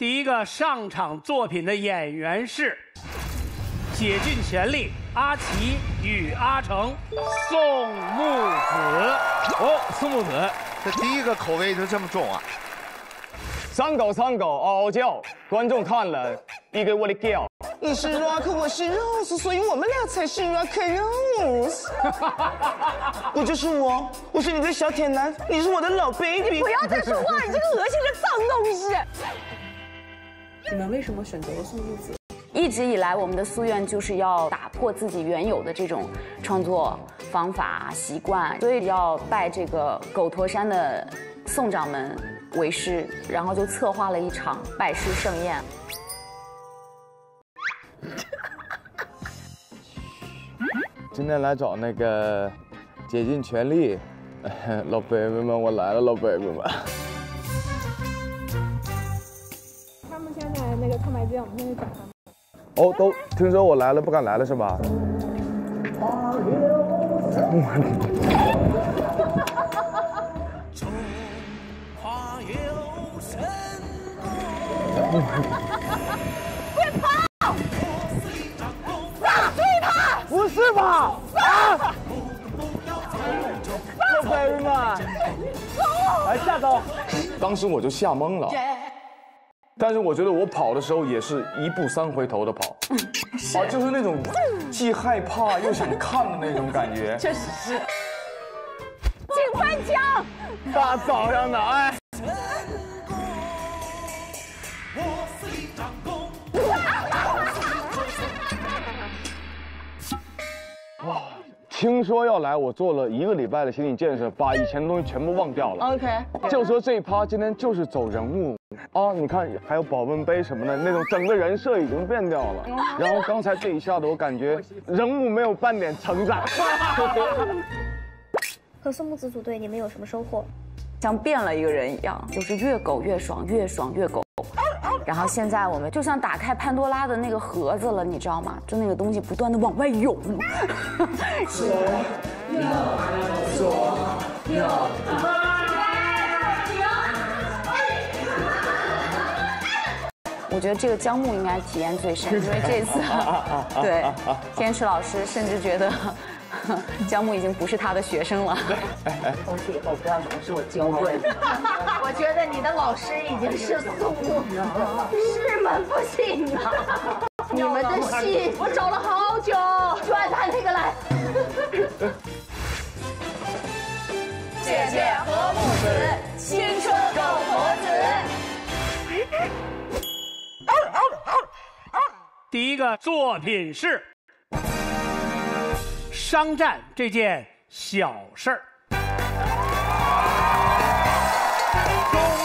第一个上场作品的演员是竭尽全力、阿奇与阿成、宋木子。哦，宋木子，这第一个口味就这么重啊！三狗三狗嗷嗷叫，观众看了一个我的叫。你是 rock， 我是 rose， 所以我们俩才是 rock rose。我就是我，我是你的小铁男，你是我的老 baby。不要再说话，你这个恶心的脏东西！你们为什么选择了宋木子？一直以来，我们的夙愿就是要打破自己原有的这种创作方法习惯，所以要拜这个狗驼山的宋掌门为师，然后就策划了一场拜师盛宴。今天来找那个竭尽全力，老 baby 们，我来了，老 baby 们。他们现在那个空白间，我们现在找他们。 哦，都听说我来了，不敢来了是吧？快跑！打碎他！不是吧？啊！小朋友们，哎，下刀！当时我就吓懵了。 但是我觉得我跑的时候也是一步三回头的跑，啊，就是那种既害怕又想看的那种感觉，确实是。警官枪，大早上的哎！哇，听说要来，我做了一个礼拜的心理建设，把以前的东西全部忘掉了。OK， 就说这一趴今天就是走人物。 啊，你看还有保温杯什么的，那种整个人设已经变掉了。然后刚才这一下子，我感觉人物没有半点成长。和宋木子组队，你们有什么收获？像变了一个人一样，就是越狗越爽，越爽越狗。然后现在我们就像打开潘多拉的那个盒子了，你知道吗？就那个东西不断的往外涌。左右左右。我觉得这个姜牧应该体验最深，因为这次，对，天池老师甚至觉得姜牧已经不是他的学生了。从此以后不要总是我教会。我觉得你的老师已经是宋木子了，是吗？不信啊！你们的戏我找了好久，转他那个来。姐姐和木子，青春狗驼子。 第一个作品是商战这件小事儿。宋木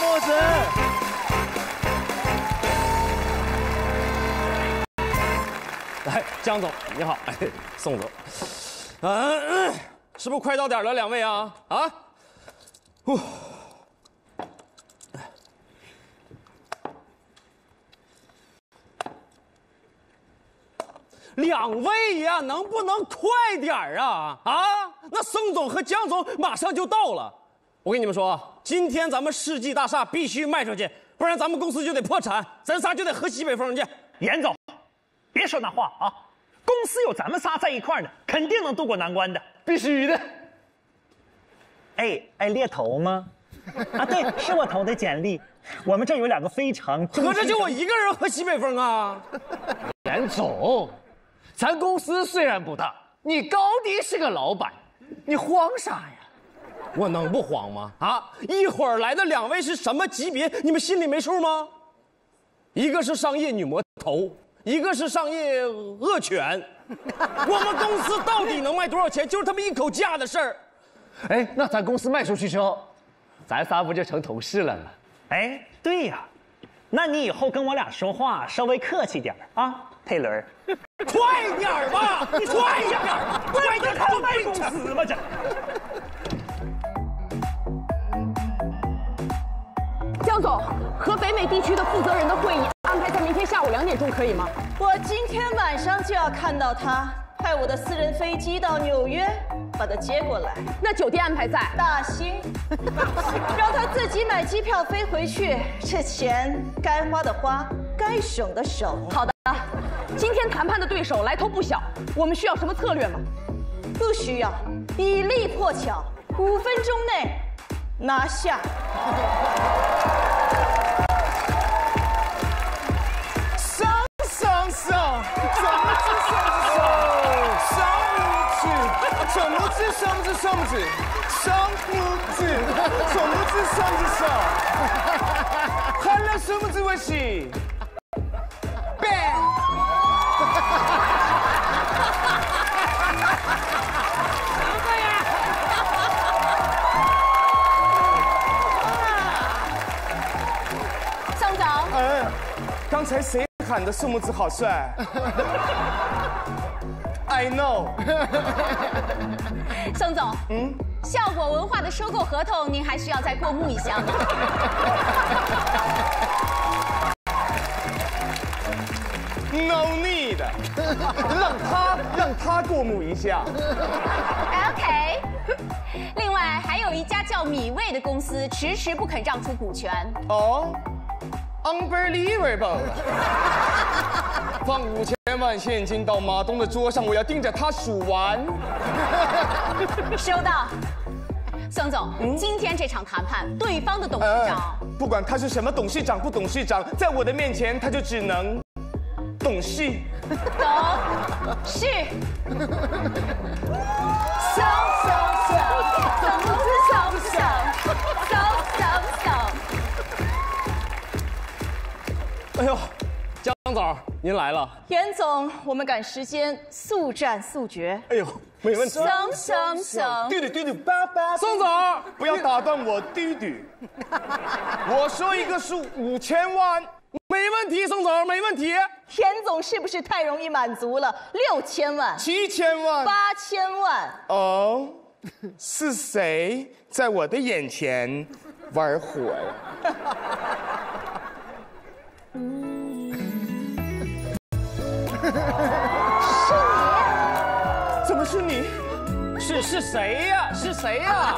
子，来，江总你好，哎，宋总，是不是快到点了？两位啊啊，呼。 两位呀，能不能快点儿啊？啊，那宋总和姜总马上就到了。我跟你们说，今天咱们世纪大厦必须卖出去，不然咱们公司就得破产，咱仨就得喝西北风去。严总，别说那话啊，公司有咱们仨在一块儿呢，肯定能渡过难关的，必须的。哎，哎，猎头吗？啊，对，是我投的简历。我们这有两个非常……合着就我一个人喝西北风啊？严总。 咱公司虽然不大，你高低是个老板，你慌啥呀？我能不慌吗？啊，一会儿来的两位是什么级别，你们心里没数吗？一个是商业女魔头，一个是商业恶犬。我们公司到底能卖多少钱，就是他们一口价的事儿。哎，那咱公司卖出去之后，咱仨不就成同事了吗？哎，对呀，那你以后跟我俩说话稍微客气点啊。 佩伦，快点儿吧！你快点儿，快点儿！卖公司吧，这。江总和北美地区的负责人的会议安排在明天下午2点钟，可以吗？我今天晚上就要看到他派我的私人飞机到纽约把他接过来。那酒店安排在大兴，让他自己买机票飞回去。这钱该花的花，该省的省。好的，今天谈判的对手来头不小，我们需要什么策略吗？不需要，以力破巧，5分钟内拿下。手不是上不是手，快乐生不是我是。上长，刚才谁喊的树木子好帅？I know， 盛总，效果文化的收购合同您还需要再过目一下吗？No need， 让他过目一下。OK， 另外还有一家叫米味的公司迟迟不肯让出股权。哦、oh? ，Unbelievable， 放5000万现金到马东的桌上，我要盯着他数完。收到，宋总，今天这场谈判，对方的董事长，不管他是什么董事长不董事长，在我的面前他就只能董事。董事。哎呦。张总，您来了。袁总，我们赶时间，速战速决。哎呦，没问题。宋总，不要打断我嘟嘟。我说一个数5000万，没问题，宋总，没问题。田总是不是太容易满足了？6000万、7000万、8000万。哦，是谁在我的眼前玩火呀？是你？怎么是你？是谁呀？是谁呀？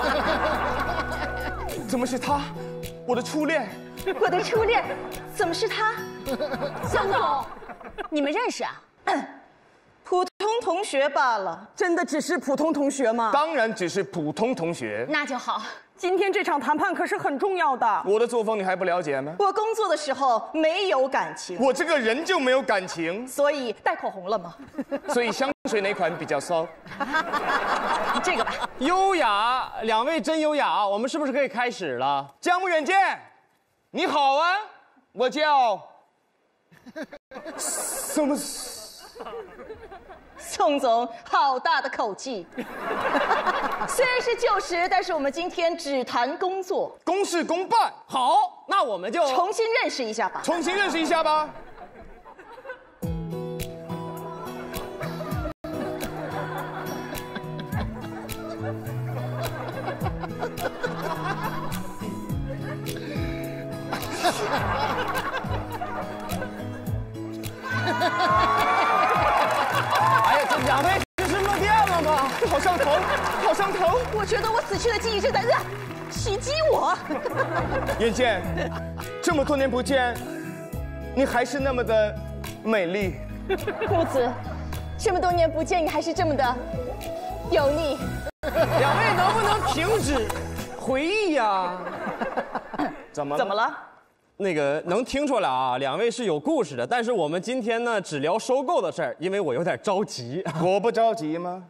怎么是他？我的初恋。我的初恋，怎么是他？向总，你们认识啊？普通同学罢了。真的只是普通同学吗？当然只是普通同学。那就好。今天这场谈判可是很重要的。我的作风你还不了解吗？我工作的时候没有感情，我这个人就没有感情。所以带口红了吗？所以香水哪款比较骚？这个吧。优雅，两位真优雅啊！我们是不是可以开始了？江目远见，你好啊，我叫宋总，好大的口气！虽然是旧时，但是我们今天只谈工作，公事公办。好，那我们就重新认识一下吧。重新认识一下吧。两位是漏电了吗？好上头，好上头！我觉得我死去的记忆正在袭击我。远见，这么多年不见，你还是那么的美丽。木子，这么多年不见，你还是这么的油腻。两位能不能停止回忆呀？怎么了？那个能听出来啊，两位是有故事的，但是我们今天呢只聊收购的事儿，因为我有点着急。我不着急吗？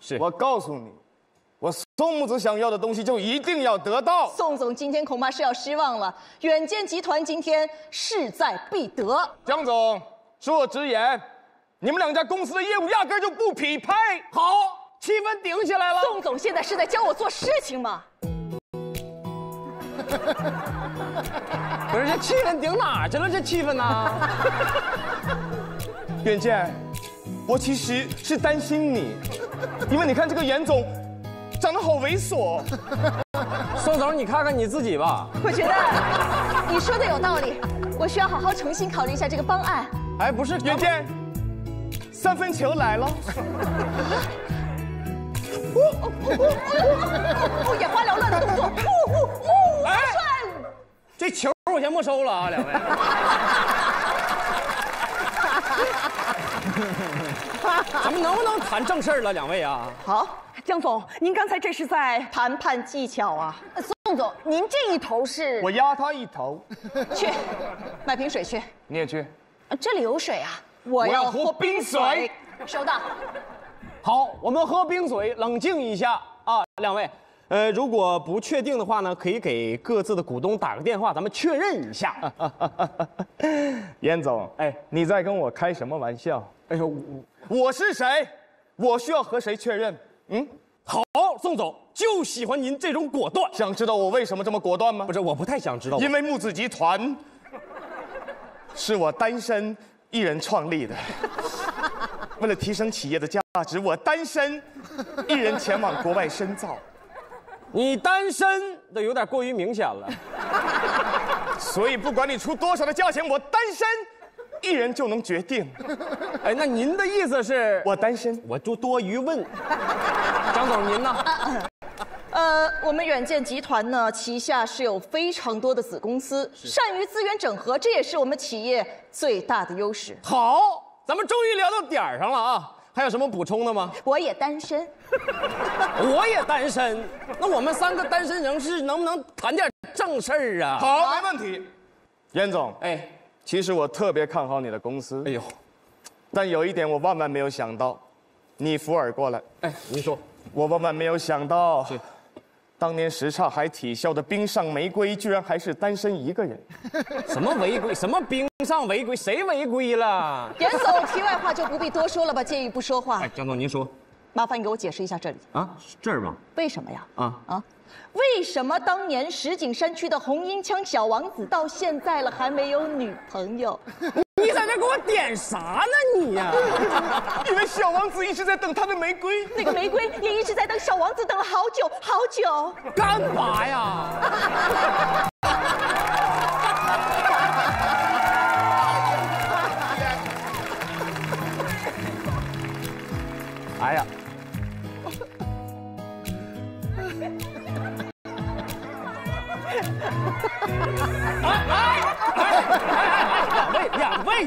是我告诉你，我宋木子想要的东西就一定要得到。宋总今天恐怕是要失望了，远见集团今天势在必得。江总，恕我直言，你们两家公司的业务压根就不匹配。好，气氛顶起来了。宋总现在是在教我做事情吗？不是，这气氛顶哪儿去了？这气氛呢？远见，我其实是担心你，因为你看这个袁总长得好猥琐。宋总，你看看你自己吧。我觉得你说的有道理，我需要好好重新考虑一下这个方案。哎，不是，远见，三分球来了。眼花缭乱的动作，算。这球我先没收了啊，两位。咱们能不能谈正事儿了，两位啊？好，江总，您刚才这是在谈判技巧啊？宋总，您这一头是？我压他一头。去，买瓶水去。你也去。这里有水啊。我要喝冰水。收到。好，我们喝冰水，冷静一下啊，两位。如果不确定的话呢，可以给各自的股东打个电话，咱们确认一下。严总，哎，你在跟我开什么玩笑？哎呦，我是谁？我需要和谁确认？嗯，好，宋总就喜欢您这种果断。想知道我为什么这么果断吗？不是，我不太想知道。因为木子集团是我单身一人创立的，为了提升企业的价值，我单身一人前往国外深造。你单身的有点过于明显了，所以不管你出多少的价钱，我单身一人就能决定。哎，那您的意思是我单身？我就多余问。张总，您呢？我们远见集团呢，旗下是有非常多的子公司，善于资源整合，这也是我们企业最大的优势。好，咱们终于聊到点儿上了啊！还有什么补充的吗？我也单身，我也单身。那我们三个单身人士能不能谈点正事儿啊？好，没问题。严总，哎，其实我特别看好你的公司。哎呦，但有一点我万万没有想到，你福尔过来。哎，您说，我万万没有想到，当年什刹海体校的冰上违规，居然还是单身一个人。什么违规？什么冰？冰上违规，谁违规了？严总，题外话就不必多说了吧，建议不说话。哎，江总，您说，麻烦你给我解释一下这里啊，这儿吗？为什么呀？为什么当年石景山区的红缨枪小王子到现在了还没有女朋友？你在那给我点啥呢你呀？因为小王子一直在等他的玫瑰，那个玫瑰也一直在等小王子，等了好久好久。干嘛呀？哎呀！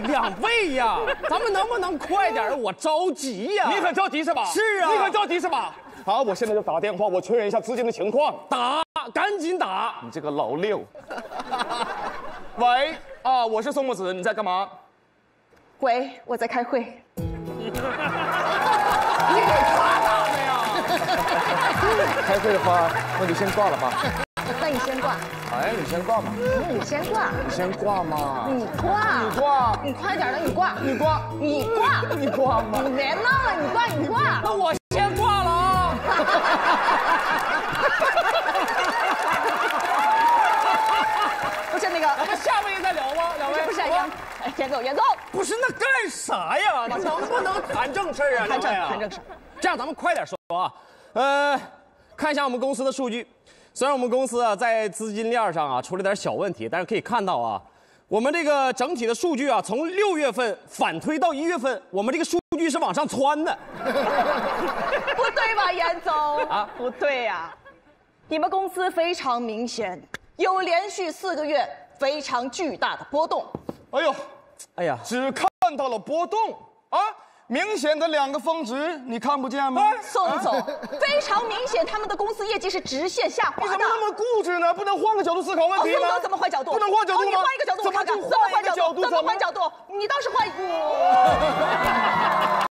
两位呀，咱们能不能快点？我着急呀！你很着急是吧？是啊，你很着急是吧？好，我现在就打电话，我确认一下资金的情况。打，赶紧打！你这个老六！喂，啊，我是宋木子，你在干嘛？喂，我在开会。你给他打的呀！开会的话，那就先挂了吧。那你先挂。哎，你先挂嘛。你先挂。你先挂嘛。你挂。你挂。你快点的，你挂。你挂。你挂。你挂嘛。你别闹了，你挂你挂。那我先挂了啊！不是那个，咱们下半夜再聊吗？两位不是杨。哎，严总，不是那干啥呀？你能不能谈正事儿啊？谈正事。这样咱们快点说啊。看一下我们公司的数据。虽然我们公司啊在资金链上啊出了点小问题，但是可以看到啊，我们这个整体的数据啊，从6月份反推到1月份，我们这个数据是往上窜的。不对吧，严总？啊，不对呀。你们公司非常明显有连续4个月非常巨大的波动。哎呦，哎呀，只看到了波动啊！明显的两个峰值，你看不见吗？宋总，非常明显，他们的公司业绩是直线下滑的。你怎么那么固执呢？不能换个角度思考问题吗？宋总，怎么换角度？不能换角度吗？你换一个角度，我看看。怎么换角度？你倒是换。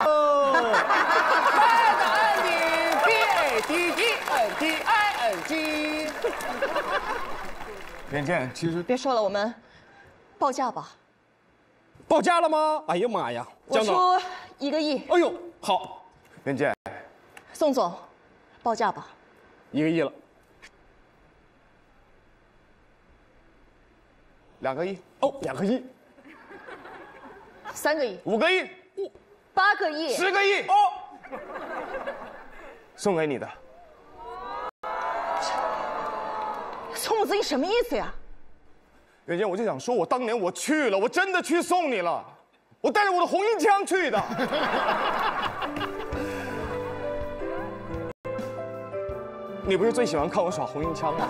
N D B A D E N D I N G。远见，其实别说了，我们报价吧。报价了吗？哎呀妈呀！我出1个亿。哎呦，好，远见。宋总，报价吧。1个亿了。2个亿。哦，2个亿。3个亿。5个亿。8个亿。10个亿。哦，送给你的。宋总，你什么意思呀？远见，我就想说，我当年去了，我真的去送你了。我带着我的红缨枪去的。你不是最喜欢看我耍红缨枪吗？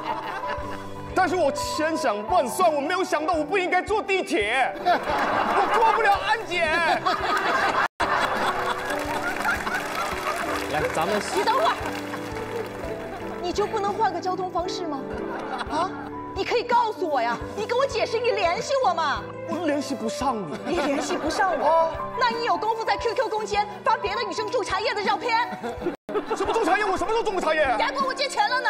但是我千想万算，我没有想到我不应该坐地铁，我过不了安检。来，咱们你等会儿。 你就不能换个交通方式吗？啊，你可以告诉我呀，你跟我解释，你联系我嘛。我联系不上你，你联系不上我，啊、那你有功夫在 QQ 空间发别的女生种茶叶的照片？什么种茶叶？我什么时候种过茶叶？你还管我借钱了呢？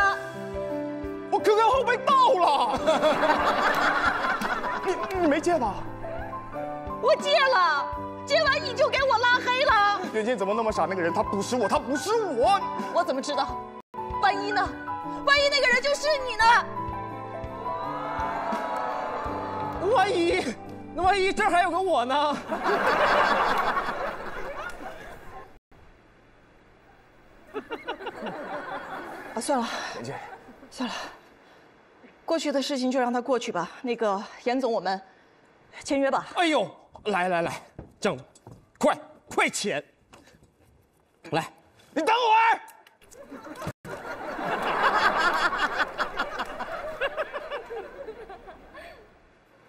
我 QQ 号被盗了。你没借吧？我借了，借完你就给我拉黑了。袁静怎么那么傻？那个人他不是我，他不是我。我怎么知道？ 万一呢？万一那个人就是你呢？万一，那万一这儿还有个我呢？啊，算了，算了，过去的事情就让它过去吧。那个严总，我们签约吧。哎呦，来来来，郑总，快签！来，你等会儿。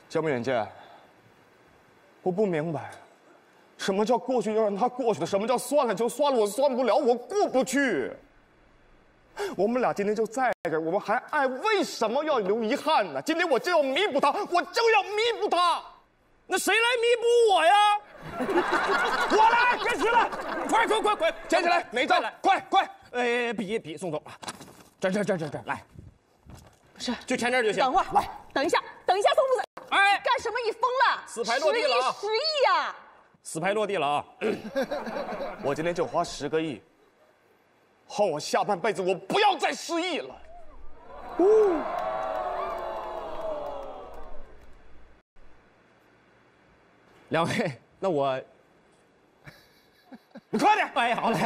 江远见，我不明白，什么叫过去就让它过去的？什么叫算了就算了？我算不了，我过不去。我们俩今天就在这儿，我们还爱，为什么要留遗憾呢？今天我就要弥补他，我就要弥补他。那谁来弥补我呀？我来，别提了，快，捡起来，没站来，快，笔送走了，这，来，不是，就签这就行。等会儿，来，等一下，宋副总。 哎，干什么？你疯了！死牌落地了啊！10亿呀！死牌落地了啊！我今天就花10个亿，换我下半辈子我不要再失忆了。两位，那我，你快点！哎，好嘞。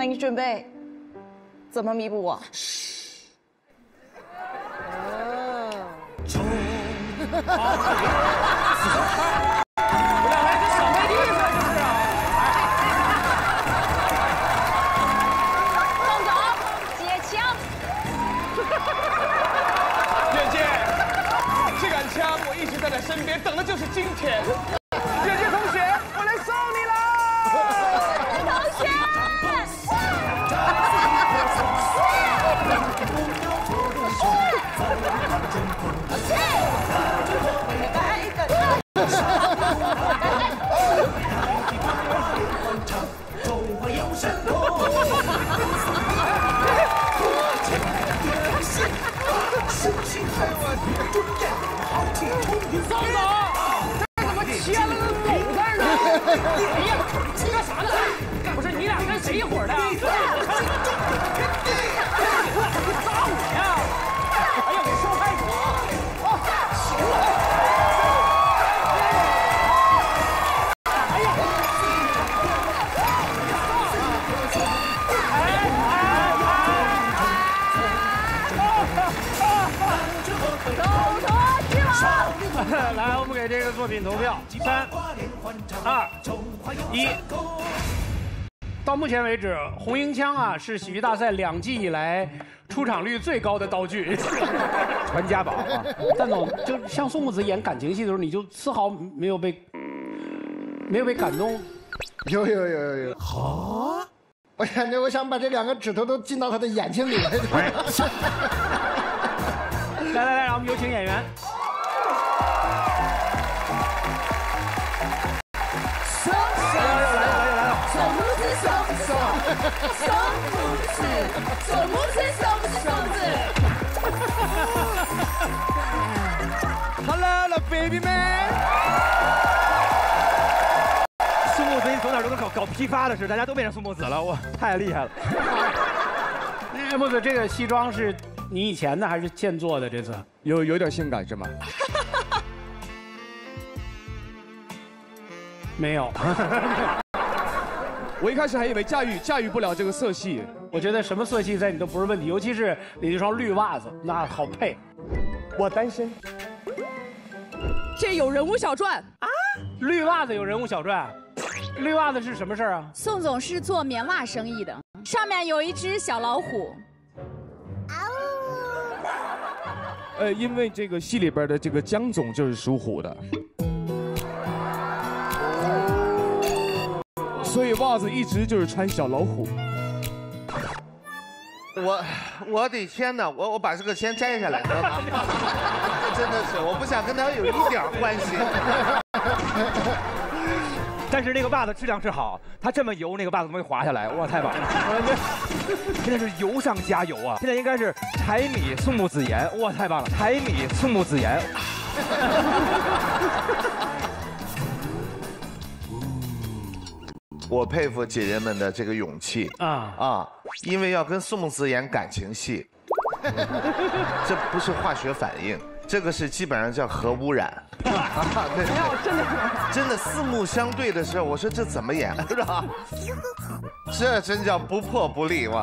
那你准备怎么弥补我？嘘。啊！ 身边等的就是今天，姐姐同学，我来送你啦！同学，哎呀，你干啥呢？不是你俩跟谁一伙的？你咋我呀？哎呀，我受害者！啊，行了。哎呀，哎，来，我们给这个作品投票，3、2、1。到目前为止，红缨枪啊是喜剧大赛2季以来出场率最高的道具，传家宝啊！蛋总就像宋木子演感情戏的时候，你就丝毫没有被感动。有。好，我感觉我想把这2个指头都进到他的眼睛里了。来，让我们有请演员。手不吃，手不吃，手不吃。Hello, the baby man。苏木子，你走哪都跟搞批发的似的，大家都变成苏木子了，我太厉害了。哎，木子，这个西装是你以前的还是现做的？这次有点性感是吗？ 没有，我一开始还以为驾驭不了这个色系。我觉得什么色系在你都不是问题，尤其是你这双绿袜子，那好配。我单身。这有人物小传啊！绿袜子有人物小传，绿袜子是什么事儿啊？宋总是做棉袜生意的，上面有一只小老虎。啊呜！因为这个戏里边的这个江总就是属虎的。 所以袜子一直就是穿小老虎。我的天哪！我把这个先摘下来，知道吗？真的是，我不想跟他有一点关系。但是那个袜子质量是好，它这么油，那个袜子怎么会滑下来？哇，太棒了！现在是油上加油啊！现在应该是柴米宋木子盐，哇，太棒了！柴米宋木子盐。我佩服姐姐们的这个勇气啊！因为要跟宋木子演感情戏，这不是化学反应，这个是基本上叫核污染。真的四目相对的时候，我说这怎么演是吧？这真叫不破不立哇！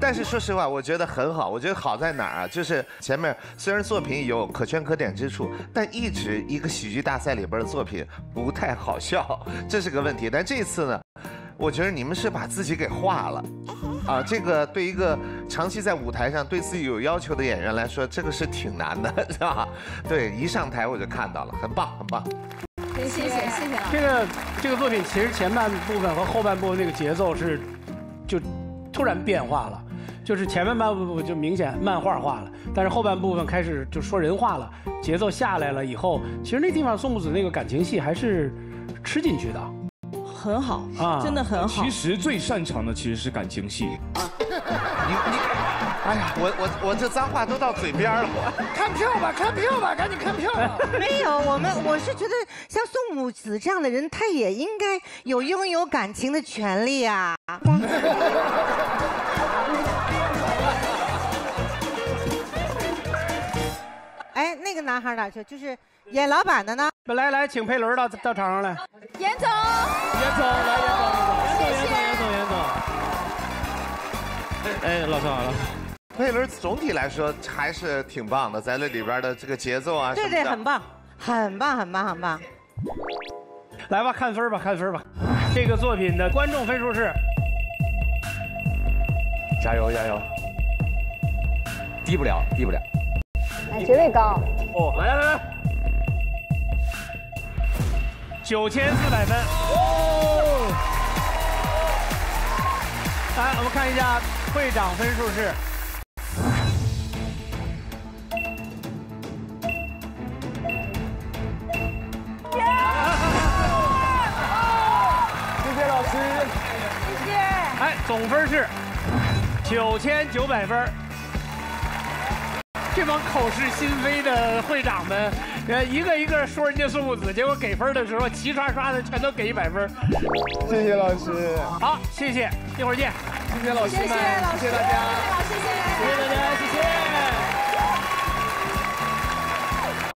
但是说实话，我觉得很好。我觉得好在哪儿啊？就是前面虽然作品有可圈可点之处，但一直一个喜剧大赛里边的作品不太好笑，这是个问题。但这次呢，我觉得你们是把自己给化了，啊，这个对一个长期在舞台上对自己有要求的演员来说，这个是挺难的，是吧？对，一上台我就看到了，很棒，很棒。谢谢。这个作品其实前半部分和后半部分那个节奏是，就突然变化了。 就是前半部分就明显漫画化了，但是后半部分开始就说人话了，节奏下来了以后，其实那地方宋木子那个感情戏还是吃进去的，很好啊，真的很好。其实最擅长的其实是感情戏。你，哎呀，我这脏话都到嘴边了，看票吧，赶紧看票吧。没有，我是觉得像宋木子这样的人，他也应该有拥有感情的权利啊。哎，那个男孩哪去？就是演老板的呢。来，请佩伦到场上来。严总，来，严总。哎，老师好了。佩伦总体来说还是挺棒的，在这里边的这个节奏啊，对，很棒。来吧，看分吧。这个作品的观众分数是，加油，低不了。 哎，绝对高！哦，来，9400分。哦，来，我们看一下会长分数是谢谢老师，谢谢。哎，总分是9900分。 这帮口是心非的会长们，一个一个说人家宋木子，结果给分的时候齐刷刷的全都给100分。谢谢老师，好，谢谢，一会儿见。谢谢老师，谢谢大家，谢谢大家。